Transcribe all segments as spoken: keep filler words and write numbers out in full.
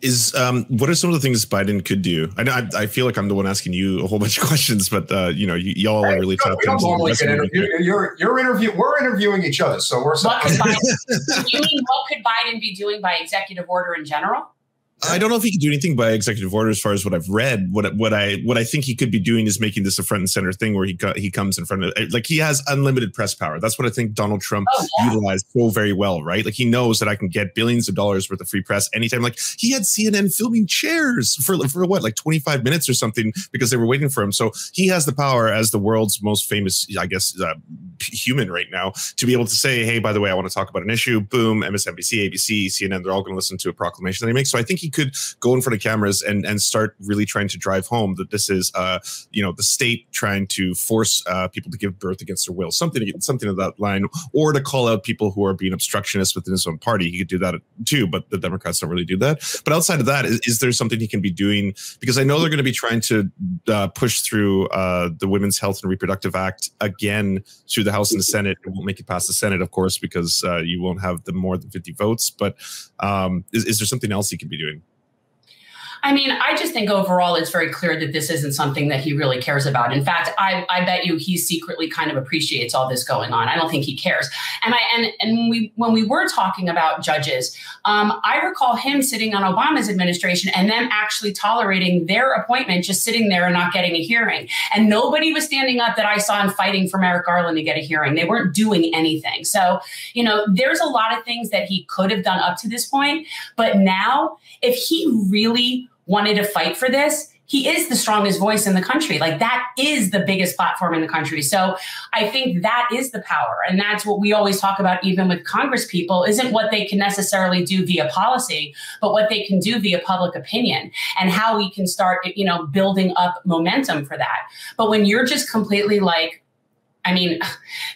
Is um, what are some of the things Biden could do? I know I, I feel like I'm the one asking you a whole bunch of questions, but uh, you know, y'all are really tough. You're you're interview. We're interviewing each other, so we're. What could Biden, you mean what could Biden be doing by executive order in general? I don't know if he could do anything by executive order. As far as what I've read, what what I what I think he could be doing is making this a front and center thing where he co he comes in front of, like, he has unlimited press power. That's what I think Donald Trump oh, yeah. utilized so very well, right? Like, he knows that I can get billions of dollars worth of free press anytime. Like, he had C N N filming chairs for for what, like twenty-five minutes or something, because they were waiting for him. So he has the power as the world's most famous, I guess, uh, human right now to be able to say, hey, by the way, I want to talk about an issue. Boom, M S N B C, A B C, C N N, they're all going to listen to a proclamation that he makes. So I think he could go in front of cameras and and start really trying to drive home that this is, uh, you know, the state trying to force uh, people to give birth against their will, something something of that line, or to call out people who are being obstructionists within his own party. He could do that too, but the Democrats don't really do that. But outside of that, is, is there something he can be doing? Because I know they're going to be trying to uh, push through uh, the Women's Health and Reproductive Act again through the House and the Senate. It won't make it past the Senate, of course, because uh, you won't have the more than fifty votes. But um, is, is there something else he can be doing? I mean, I just think overall it's very clear that this isn't something that he really cares about. In fact, I, I bet you he secretly kind of appreciates all this going on. I don't think he cares. And I and and we when we were talking about judges, um, I recall him sitting on Obama's administration and them actually tolerating their appointment, just sitting there and not getting a hearing. And nobody was standing up that I saw and fighting for Merrick Garland to get a hearing. They weren't doing anything. So, you know, there's a lot of things that he could have done up to this point. But now, if he really wanted to fight for this, he is the strongest voice in the country. Like, that is the biggest platform in the country. So I think that is the power. And that's what we always talk about, even with Congress people, isn't what they can necessarily do via policy, but what they can do via public opinion and how we can start, you know, building up momentum for that. But when you're just completely like, I mean,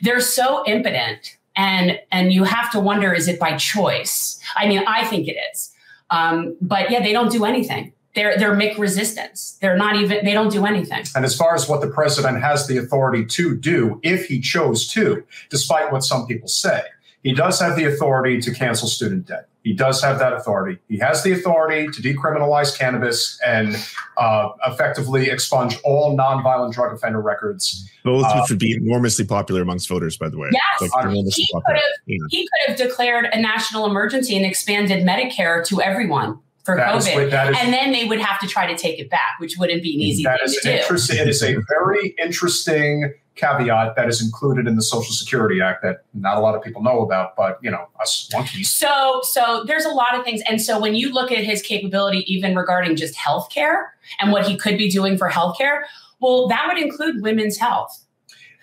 they're so impotent, and, and you have to wonder, is it by choice? I mean, I think it is. Um, but yeah, they don't do anything. They're, they're MIC resistance. They're not even, they don't do anything. And as far as what the president has the authority to do, if he chose to, despite what some people say, he does have the authority to cancel student debt. He does have that authority. He has the authority to decriminalize cannabis and uh, effectively expunge all nonviolent drug offender records. Both uh, which would be enormously popular amongst voters, by the way. Yes, like, he, could have, yeah. he could have declared a national emergency and expanded Medicare to everyone for that COVID. Is, that is, and then they would have to try to take it back, which wouldn't be an easy that thing is to interesting, do. It is a very interesting caveat that is included in the Social Security Act that not a lot of people know about, but, you know, us monkeys. So, so there's a lot of things. And so when you look at his capability, even regarding just healthcare and what he could be doing for healthcare, well, that would include women's health.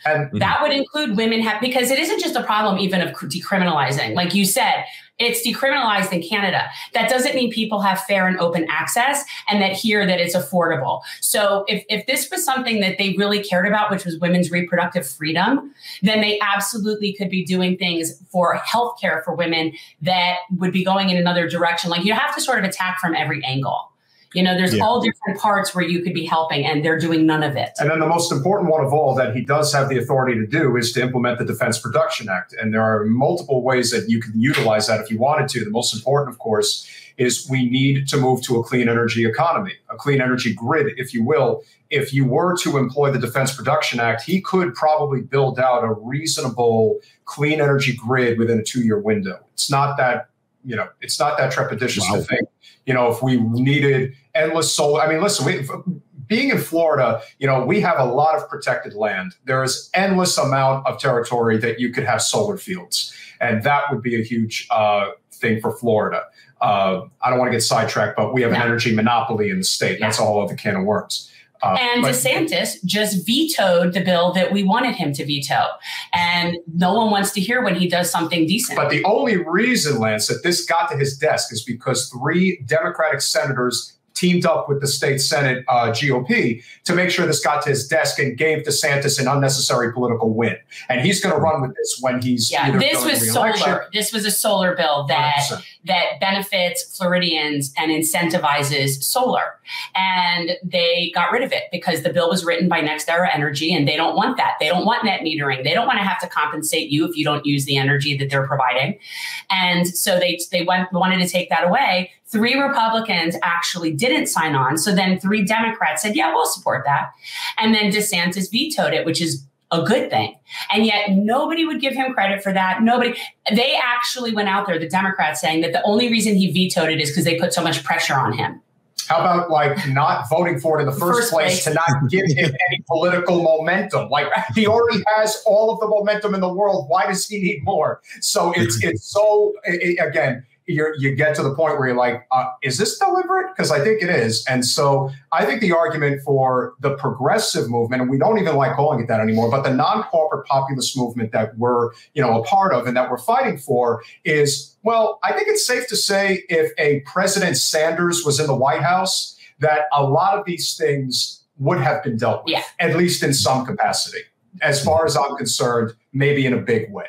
And that would include women have, because it isn't just a problem even of decriminalizing. Like you said, it's decriminalized in Canada. That doesn't mean people have fair and open access, and that here that it's affordable. So if, if this was something that they really cared about, which was women's reproductive freedom, then they absolutely could be doing things for healthcare for women that would be going in another direction. Like, you have to sort of attack from every angle. You know, there's yeah. all different parts where you could be helping, and they're doing none of it. And then the most important one of all that he does have the authority to do is to implement the Defense Production Act. And there are multiple ways that you can utilize that if you wanted to. The most important, of course, is we need to move to a clean energy economy, a clean energy grid, if you will. If you were to employ the Defense Production Act, he could probably build out a reasonable clean energy grid within a two-year window. It's not that, you know, it's not that trepidatious wow. to think. You know, if we needed endless solar, I mean, listen, we, being in Florida, you know, we have a lot of protected land. There is endless amount of territory that you could have solar fields. And that would be a huge uh, thing for Florida. Uh, I don't want to get sidetracked, but we have no. an energy monopoly in the state. Yeah. That's a whole other can of worms. Uh, and DeSantis just vetoed the bill that we wanted him to veto. And no one wants to hear when he does something decent. But the only reason, Lance, that this got to his desk is because three Democratic senators teamed up with the state Senate uh, G O P to make sure this got to his desk and gave DeSantis an unnecessary political win. And he's going to run with this when he's yeah. This was solar. This was a solar bill that one hundred percent. That benefits Floridians and incentivizes solar. And they got rid of it because the bill was written by NextEra Energy, and they don't want that. They don't want net metering. They don't want to have to compensate you if you don't use the energy that they're providing. And so they, they went, wanted to take that away. Three Republicans actually didn't sign on. So then three Democrats said, yeah, we'll support that. And then DeSantis vetoed it, which is a good thing. And yet nobody would give him credit for that. Nobody. They actually went out there, the Democrats, saying that the only reason he vetoed it is because they put so much pressure on him. How about like not voting for it in the first, first place, place to not give him any political momentum? Like he already has all of the momentum in the world. Why does he need more? So it's it's so it, again, you you get to the point where you're like, uh, is this deliberate? Because I think it is. And so I think the argument for the progressive movement, and we don't even like calling it that anymore, but the non-corporate populist movement that we're you know a part of and that we're fighting for is. Well, I think it's safe to say if a President Sanders was in the White House, that a lot of these things would have been dealt with, yeah. at least in some capacity. As far as I'm concerned, maybe in a big way.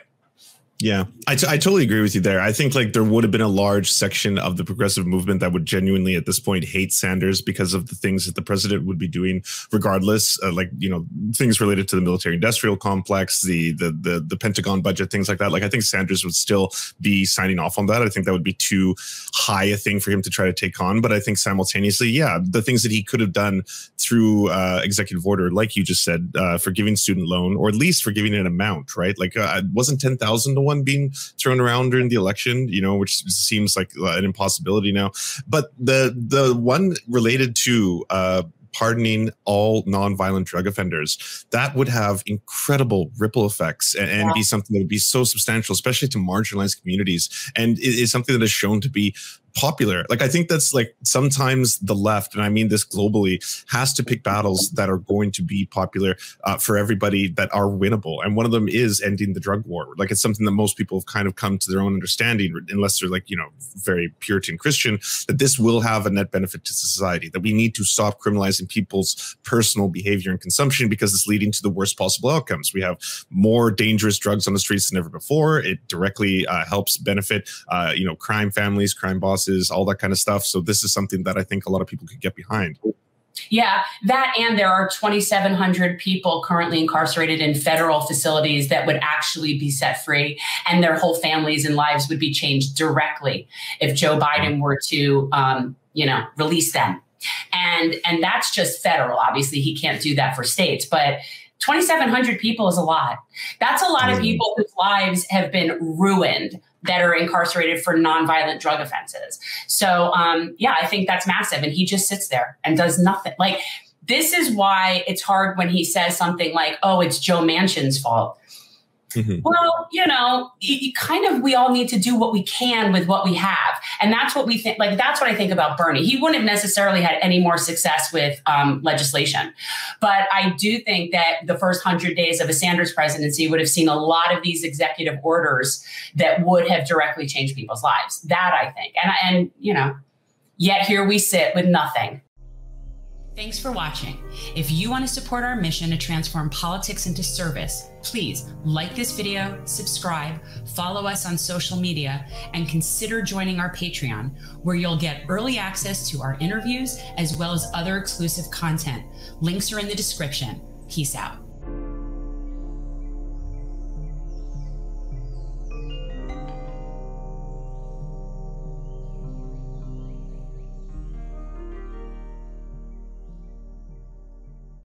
Yeah, I, t I totally agree with you there. I think like there would have been a large section of the progressive movement that would genuinely at this point hate Sanders because of the things that the president would be doing regardless, uh, like, you know, things related to the military industrial complex, the, the the the Pentagon budget, things like that. Like, I think Sanders would still be signing off on that. I think that would be too high a thing for him to try to take on. But I think simultaneously, yeah, the things that he could have done through uh, executive order, like you just said, uh, forgiving student loan, or at least forgiving an amount, right? Like, uh, wasn't ten thousand to one being thrown around during the election, you know, which seems like an impossibility now. But the the one related to uh, pardoning all nonviolent drug offenders, that would have incredible ripple effects and, and yeah. be something that would be so substantial, especially to marginalized communities. And it is something that is shown to be popular. Like, I think that's like sometimes the left, and I mean this globally, has to pick battles that are going to be popular uh, for everybody, that are winnable. And one of them is ending the drug war. Like, it's something that most people have kind of come to their own understanding, unless they're like, you know, very Puritan Christian, that this will have a net benefit to society, that we need to stop criminalizing people's personal behavior and consumption because it's leading to the worst possible outcomes. We have more dangerous drugs on the streets than ever before. It directly uh, helps benefit, uh, you know, crime families, crime bosses, all that kind of stuff. So this is something that I think a lot of people could get behind. Yeah, that, and there are twenty-seven hundred people currently incarcerated in federal facilities that would actually be set free, and their whole families and lives would be changed directly if Joe Biden were to, um, you know, release them. And, and that's just federal. Obviously, he can't do that for states, but twenty-seven hundred people is a lot. That's a lot of people whose lives have been ruined that are incarcerated for nonviolent drug offenses. So um, yeah, I think that's massive. And he just sits there and does nothing. Like, this is why it's hard when he says something like, oh, it's Joe Manchin's fault. Mm-hmm. Well, you know, it, it kind of, we all need to do what we can with what we have. And that's what we think, like, that's what I think about Bernie. He wouldn't have necessarily had any more success with um, legislation. But I do think that the first hundred days of a Sanders presidency would have seen a lot of these executive orders that would have directly changed people's lives. That I think. And, and you know, yet here we sit with nothing. Thanks for watching. If you want to support our mission to transform politics into service, please like this video, subscribe, follow us on social media, and consider joining our Patreon, where you'll get early access to our interviews as well as other exclusive content. Links are in the description. Peace out.